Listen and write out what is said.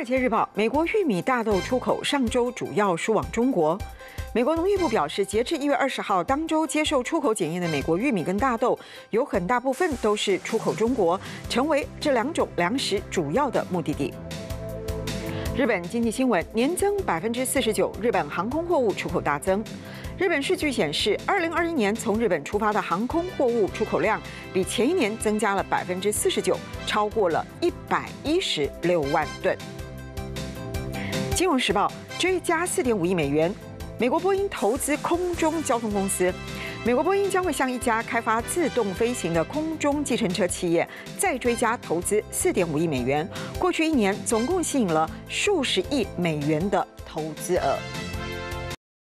尔街日报》，美国玉米大豆出口上周主要输往中国。美国农业部表示，截至1月20号，当周接受出口检验的美国玉米跟大豆，有很大部分都是出口中国，成为这两种粮食主要的目的地。 日本经济新闻年增49%，日本航空货物出口大增。日本数据显示，2021年从日本出发的航空货物出口量比前一年增加了49%，超过了116万吨。《金融时报》追加4.5亿美元，美国波音投资空中交通公司。 美国波音将会向一家开发自动飞行的空中计程车企业再追加投资4.5亿美元。过去一年，总共吸引了数十亿美元的投资额。